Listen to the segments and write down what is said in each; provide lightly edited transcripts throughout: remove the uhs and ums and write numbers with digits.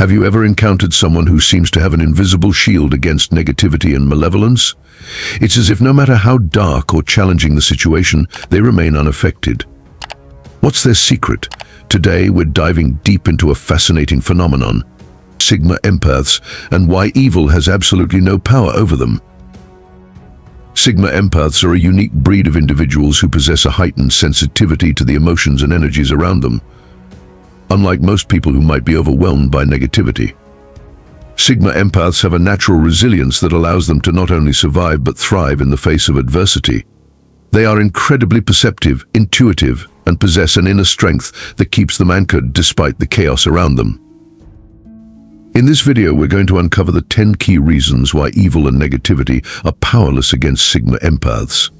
Have you ever encountered someone who seems to have an invisible shield against negativity and malevolence? It's as if no matter how dark or challenging the situation, they remain unaffected. What's their secret? Today, we're diving deep into a fascinating phenomenon, Sigma Empaths, and why evil has absolutely no power over them. Sigma Empaths are a unique breed of individuals who possess a heightened sensitivity to the emotions and energies around them. Unlike most people who might be overwhelmed by negativity, Sigma Empaths have a natural resilience that allows them to not only survive but thrive in the face of adversity. They are incredibly perceptive, intuitive, and possess an inner strength that keeps them anchored despite the chaos around them. In this video, we're going to uncover the 10 key reasons why evil and negativity are powerless against Sigma Empaths.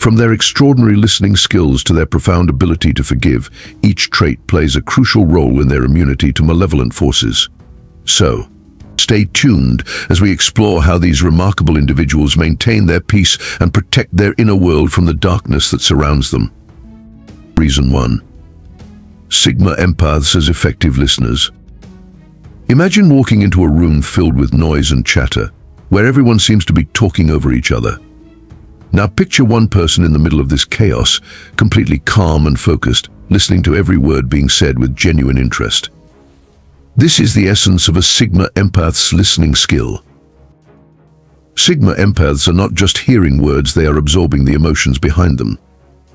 From their extraordinary listening skills to their profound ability to forgive, each trait plays a crucial role in their immunity to malevolent forces. So, stay tuned as we explore how these remarkable individuals maintain their peace and protect their inner world from the darkness that surrounds them. Reason 1. Sigma Empaths as effective listeners. Imagine walking into a room filled with noise and chatter, where everyone seems to be talking over each other. Now picture one person in the middle of this chaos, completely calm and focused, listening to every word being said with genuine interest. This is the essence of a Sigma Empath's listening skill. Sigma Empaths are not just hearing words, they are absorbing the emotions behind them.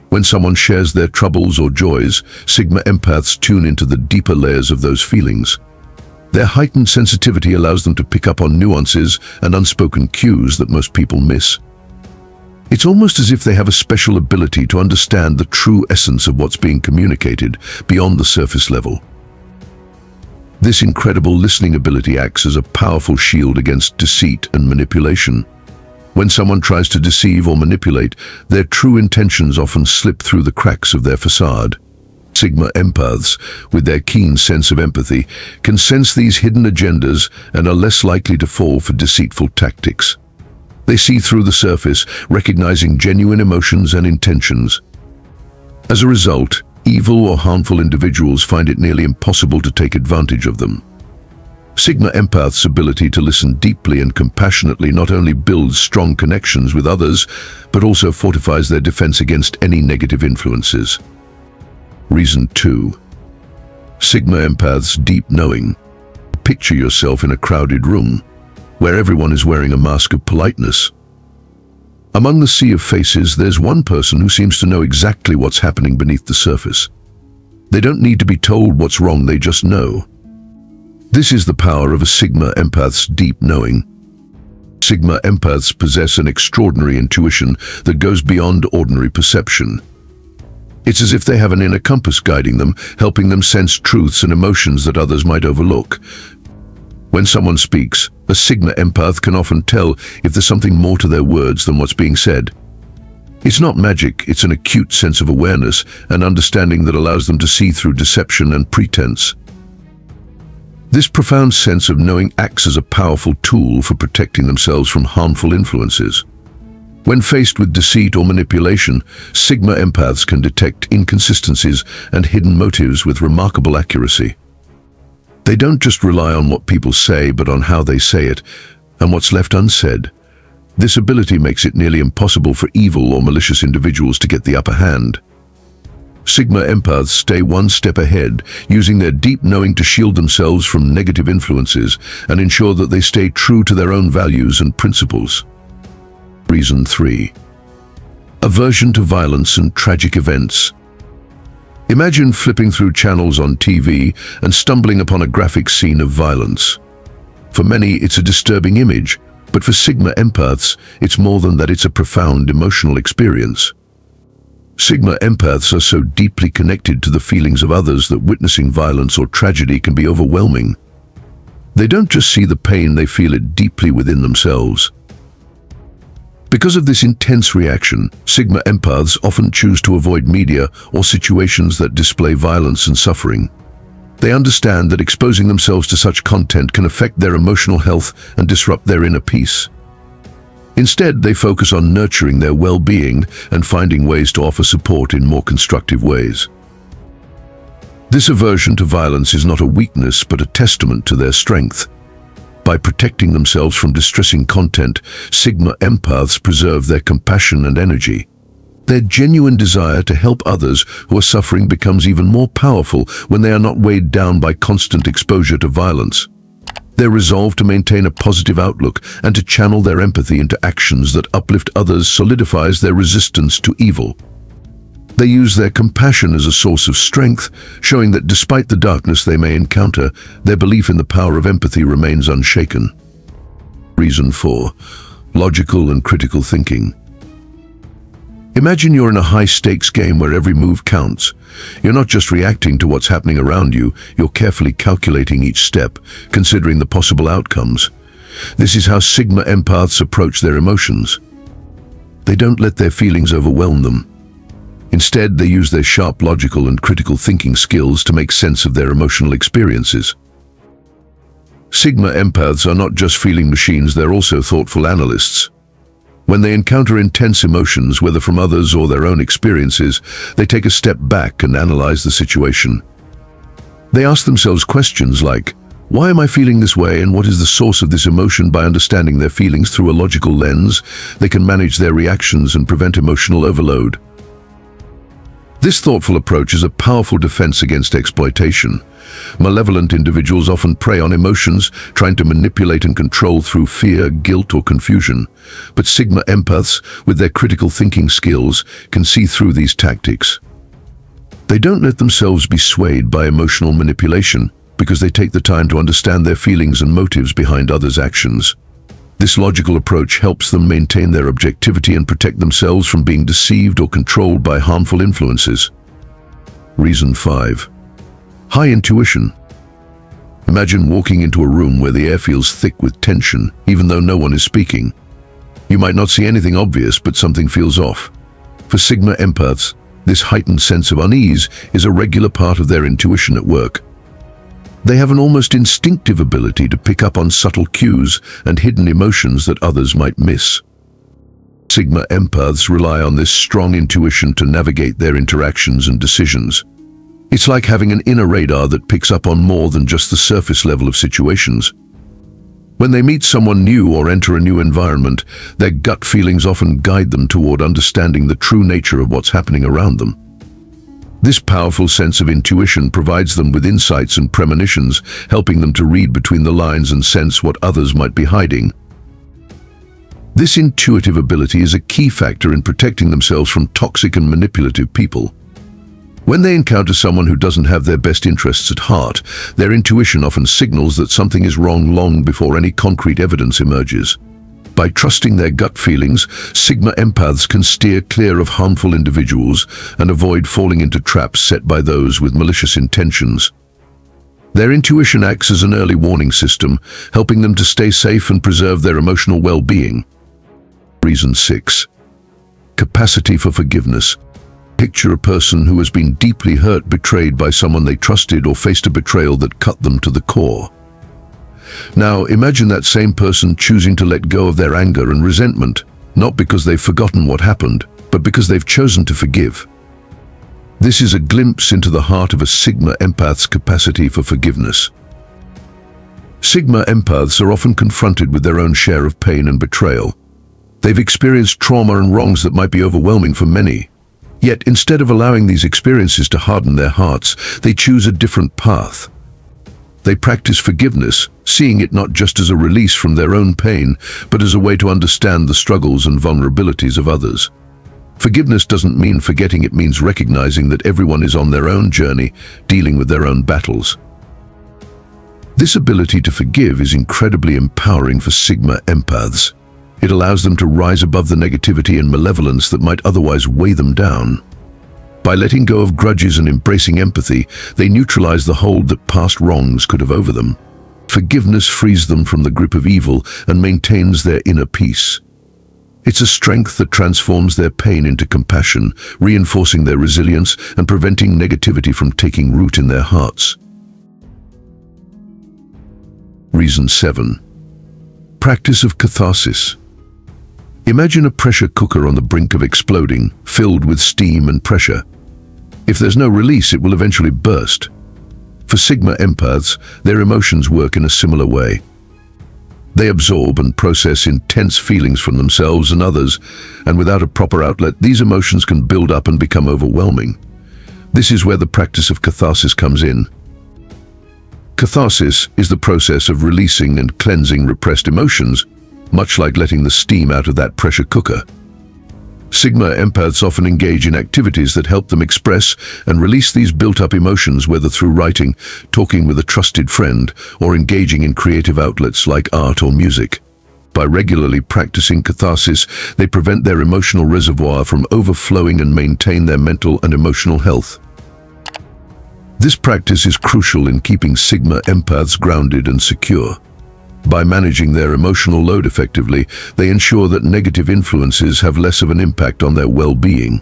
When someone shares their troubles or joys, Sigma Empaths tune into the deeper layers of those feelings. Their heightened sensitivity allows them to pick up on nuances and unspoken cues that most people miss. It's almost as if they have a special ability to understand the true essence of what's being communicated beyond the surface level. This incredible listening ability acts as a powerful shield against deceit and manipulation. When someone tries to deceive or manipulate, their true intentions often slip through the cracks of their facade. Sigma Empaths, with their keen sense of empathy, can sense these hidden agendas and are less likely to fall for deceitful tactics. They see through the surface, recognizing genuine emotions and intentions. As a result, evil or harmful individuals find it nearly impossible to take advantage of them. Sigma Empaths' ability to listen deeply and compassionately not only builds strong connections with others, but also fortifies their defense against any negative influences. Reason 2. Sigma Empaths' deep knowing. Picture yourself in a crowded room, where everyone is wearing a mask of politeness. Among the sea of faces, there's one person who seems to know exactly what's happening beneath the surface. They don't need to be told what's wrong, they just know. This is the power of a Sigma Empath's deep knowing. Sigma Empaths possess an extraordinary intuition that goes beyond ordinary perception. It's as if they have an inner compass guiding them, helping them sense truths and emotions that others might overlook. When someone speaks, a Sigma Empath can often tell if there's something more to their words than what's being said. It's not magic, it's an acute sense of awareness and understanding that allows them to see through deception and pretense. This profound sense of knowing acts as a powerful tool for protecting themselves from harmful influences. When faced with deceit or manipulation, Sigma Empaths can detect inconsistencies and hidden motives with remarkable accuracy. They don't just rely on what people say, but on how they say it and what's left unsaid. This ability makes it nearly impossible for evil or malicious individuals to get the upper hand. Sigma Empaths stay one step ahead, using their deep knowing to shield themselves from negative influences and ensure that they stay true to their own values and principles. Reason 3. Aversion to violence and tragic events. Imagine flipping through channels on TV and stumbling upon a graphic scene of violence. For many, it's a disturbing image, but for Sigma Empaths, it's more than that, it's a profound emotional experience. Sigma Empaths are so deeply connected to the feelings of others that witnessing violence or tragedy can be overwhelming. They don't just see the pain, they feel it deeply within themselves. Because of this intense reaction, Sigma Empaths often choose to avoid media or situations that display violence and suffering. They understand that exposing themselves to such content can affect their emotional health and disrupt their inner peace. Instead, they focus on nurturing their well-being and finding ways to offer support in more constructive ways. This aversion to violence is not a weakness, but a testament to their strength. By protecting themselves from distressing content, Sigma Empaths preserve their compassion and energy. Their genuine desire to help others who are suffering becomes even more powerful when they are not weighed down by constant exposure to violence. Their resolve to maintain a positive outlook and to channel their empathy into actions that uplift others solidifies their resistance to evil. They use their compassion as a source of strength, showing that despite the darkness they may encounter, their belief in the power of empathy remains unshaken. Reason 4. Logical and critical thinking. Imagine you're in a high-stakes game where every move counts. You're not just reacting to what's happening around you, you're carefully calculating each step, considering the possible outcomes. This is how Sigma Empaths approach their emotions. They don't let their feelings overwhelm them. Instead, they use their sharp logical and critical thinking skills to make sense of their emotional experiences. Sigma Empaths are not just feeling machines, they're also thoughtful analysts. When they encounter intense emotions, whether from others or their own experiences, they take a step back and analyze the situation. They ask themselves questions like, why am I feeling this way, and what is the source of this emotion? By understanding their feelings through a logical lens, they can manage their reactions and prevent emotional overload. This thoughtful approach is a powerful defense against exploitation. Malevolent individuals often prey on emotions, trying to manipulate and control through fear, guilt, or confusion. But Sigma Empaths, with their critical thinking skills, can see through these tactics. They don't let themselves be swayed by emotional manipulation because they take the time to understand their feelings and motives behind others' actions. This logical approach helps them maintain their objectivity and protect themselves from being deceived or controlled by harmful influences. Reason 5. High intuition. Imagine walking into a room where the air feels thick with tension, even though no one is speaking. You might not see anything obvious, but something feels off. For Sigma Empaths, this heightened sense of unease is a regular part of their intuition at work. They have an almost instinctive ability to pick up on subtle cues and hidden emotions that others might miss. Sigma Empaths rely on this strong intuition to navigate their interactions and decisions. It's like having an inner radar that picks up on more than just the surface level of situations. When they meet someone new or enter a new environment, their gut feelings often guide them toward understanding the true nature of what's happening around them. This powerful sense of intuition provides them with insights and premonitions, helping them to read between the lines and sense what others might be hiding. This intuitive ability is a key factor in protecting themselves from toxic and manipulative people. When they encounter someone who doesn't have their best interests at heart, their intuition often signals that something is wrong long before any concrete evidence emerges. By trusting their gut feelings, Sigma Empaths can steer clear of harmful individuals and avoid falling into traps set by those with malicious intentions. Their intuition acts as an early warning system, helping them to stay safe and preserve their emotional well-being. Reason 6. Capacity for forgiveness. Picture a person who has been deeply hurt, betrayed by someone they trusted, or faced a betrayal that cut them to the core. Now, imagine that same person choosing to let go of their anger and resentment, not because they've forgotten what happened, but because they've chosen to forgive. This is a glimpse into the heart of a Sigma Empath's capacity for forgiveness. Sigma Empaths are often confronted with their own share of pain and betrayal. They've experienced trauma and wrongs that might be overwhelming for many. Yet, instead of allowing these experiences to harden their hearts, they choose a different path. They practice forgiveness, seeing it not just as a release from their own pain, but as a way to understand the struggles and vulnerabilities of others. Forgiveness doesn't mean forgetting, it means recognizing that everyone is on their own journey, dealing with their own battles. This ability to forgive is incredibly empowering for Sigma Empaths. It allows them to rise above the negativity and malevolence that might otherwise weigh them down. By letting go of grudges and embracing empathy, they neutralize the hold that past wrongs could have over them. Forgiveness frees them from the grip of evil and maintains their inner peace. It's a strength that transforms their pain into compassion, reinforcing their resilience and preventing negativity from taking root in their hearts. Reason 7. Practice of catharsis. Imagine a pressure cooker on the brink of exploding, filled with steam and pressure. If there's no release, it will eventually burst. For Sigma Empaths, their emotions work in a similar way. They absorb and process intense feelings from themselves and others, and without a proper outlet, these emotions can build up and become overwhelming. This is where the practice of catharsis comes in. Catharsis is the process of releasing and cleansing repressed emotions, much like letting the steam out of that pressure cooker. Sigma empaths often engage in activities that help them express and release these built-up emotions, whether through writing, talking with a trusted friend, or engaging in creative outlets like art or music. By regularly practicing catharsis, they prevent their emotional reservoir from overflowing and maintain their mental and emotional health. This practice is crucial in keeping Sigma empaths grounded and secure. By managing their emotional load effectively, they ensure that negative influences have less of an impact on their well-being.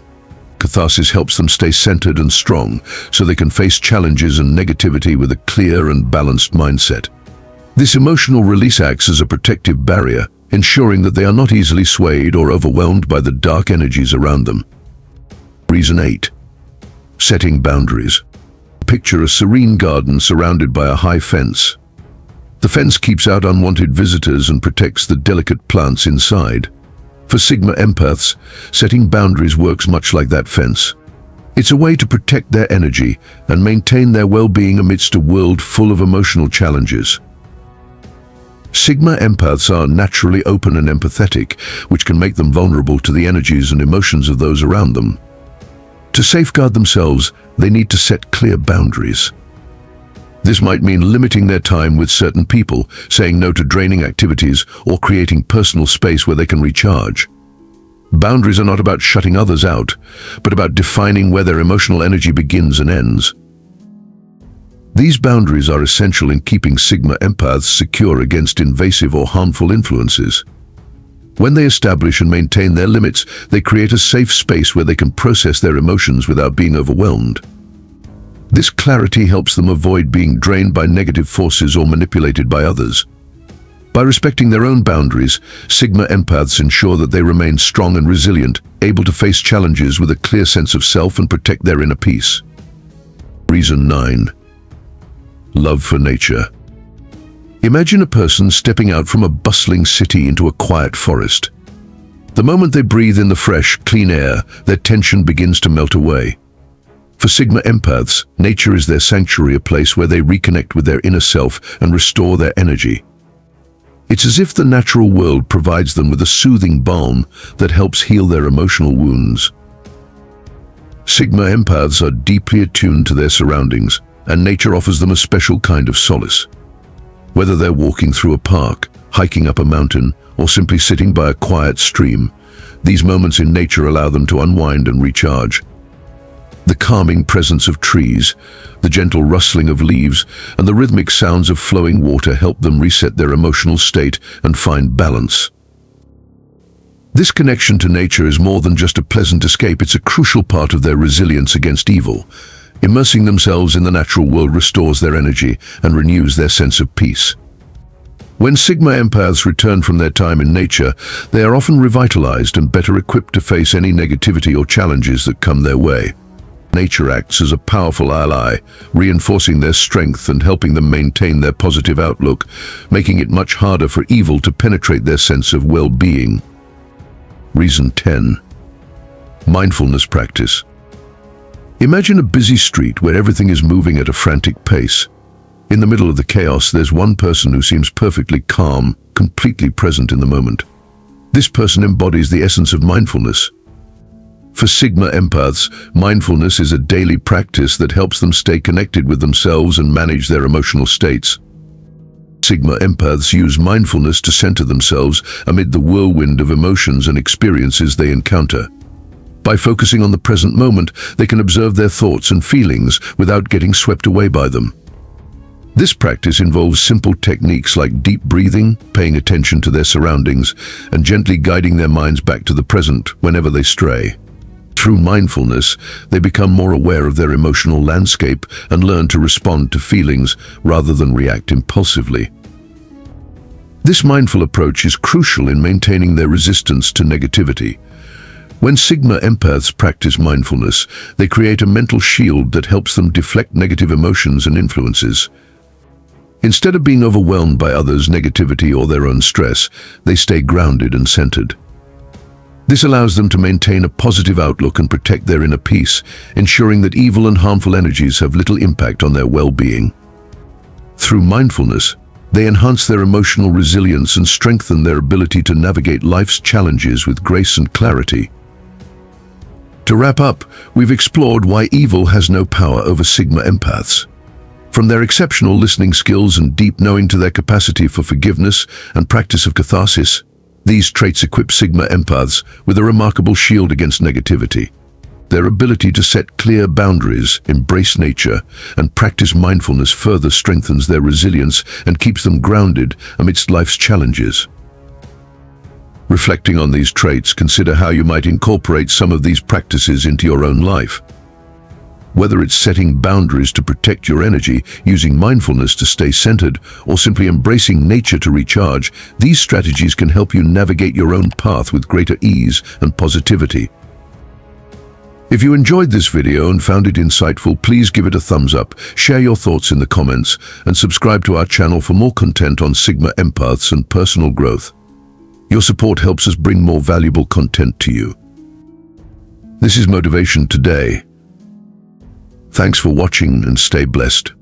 Catharsis helps them stay centered and strong, so they can face challenges and negativity with a clear and balanced mindset. This emotional release acts as a protective barrier, ensuring that they are not easily swayed or overwhelmed by the dark energies around them. Reason 8. Setting boundaries. Picture a serene garden surrounded by a high fence. The fence keeps out unwanted visitors and protects the delicate plants inside. For Sigma empaths, setting boundaries works much like that fence. It's a way to protect their energy and maintain their well-being amidst a world full of emotional challenges. Sigma empaths are naturally open and empathetic, which can make them vulnerable to the energies and emotions of those around them. To safeguard themselves, they need to set clear boundaries. This might mean limiting their time with certain people, saying no to draining activities, or creating personal space where they can recharge. Boundaries are not about shutting others out, but about defining where their emotional energy begins and ends. These boundaries are essential in keeping Sigma empaths secure against invasive or harmful influences. When they establish and maintain their limits, they create a safe space where they can process their emotions without being overwhelmed. This clarity helps them avoid being drained by negative forces or manipulated by others. By respecting their own boundaries, Sigma empaths ensure that they remain strong and resilient, able to face challenges with a clear sense of self and protect their inner peace. Reason 9. Love for nature. Imagine a person stepping out from a bustling city into a quiet forest. The moment they breathe in the fresh, clean air, their tension begins to melt away. For Sigma empaths, nature is their sanctuary, a place where they reconnect with their inner self and restore their energy. It's as if the natural world provides them with a soothing balm that helps heal their emotional wounds. Sigma empaths are deeply attuned to their surroundings, and nature offers them a special kind of solace. Whether they're walking through a park, hiking up a mountain, or simply sitting by a quiet stream, these moments in nature allow them to unwind and recharge. The calming presence of trees, the gentle rustling of leaves, and the rhythmic sounds of flowing water help them reset their emotional state and find balance. This connection to nature is more than just a pleasant escape, it's a crucial part of their resilience against evil. Immersing themselves in the natural world restores their energy and renews their sense of peace. When Sigma empaths return from their time in nature, they are often revitalized and better equipped to face any negativity or challenges that come their way. Nature acts as a powerful ally, reinforcing their strength and helping them maintain their positive outlook, making it much harder for evil to penetrate their sense of well-being. Reason 10. Mindfulness practice. Imagine a busy street where everything is moving at a frantic pace. In the middle of the chaos, there's one person who seems perfectly calm, completely present in the moment. This person embodies the essence of mindfulness. For Sigma empaths, mindfulness is a daily practice that helps them stay connected with themselves and manage their emotional states. Sigma empaths use mindfulness to center themselves amid the whirlwind of emotions and experiences they encounter. By focusing on the present moment, they can observe their thoughts and feelings without getting swept away by them. This practice involves simple techniques like deep breathing, paying attention to their surroundings, and gently guiding their minds back to the present whenever they stray. Through mindfulness, they become more aware of their emotional landscape and learn to respond to feelings rather than react impulsively. This mindful approach is crucial in maintaining their resistance to negativity. When Sigma Empaths practice mindfulness, they create a mental shield that helps them deflect negative emotions and influences. Instead of being overwhelmed by others' negativity or their own stress, they stay grounded and centered. This allows them to maintain a positive outlook and protect their inner peace, ensuring that evil and harmful energies have little impact on their well-being. Through mindfulness, they enhance their emotional resilience and strengthen their ability to navigate life's challenges with grace and clarity. To wrap up, we've explored why evil has no power over Sigma Empaths. From their exceptional listening skills and deep knowing to their capacity for forgiveness and practice of catharsis, these traits equip Sigma Empaths with a remarkable shield against negativity. Their ability to set clear boundaries, embrace nature, and practice mindfulness further strengthens their resilience and keeps them grounded amidst life's challenges. Reflecting on these traits, consider how you might incorporate some of these practices into your own life. Whether it's setting boundaries to protect your energy, using mindfulness to stay centered, or simply embracing nature to recharge, these strategies can help you navigate your own path with greater ease and positivity. If you enjoyed this video and found it insightful, please give it a thumbs up, share your thoughts in the comments, and subscribe to our channel for more content on Sigma Empaths and personal growth. Your support helps us bring more valuable content to you. This is Motivation Today. Thanks for watching and stay blessed.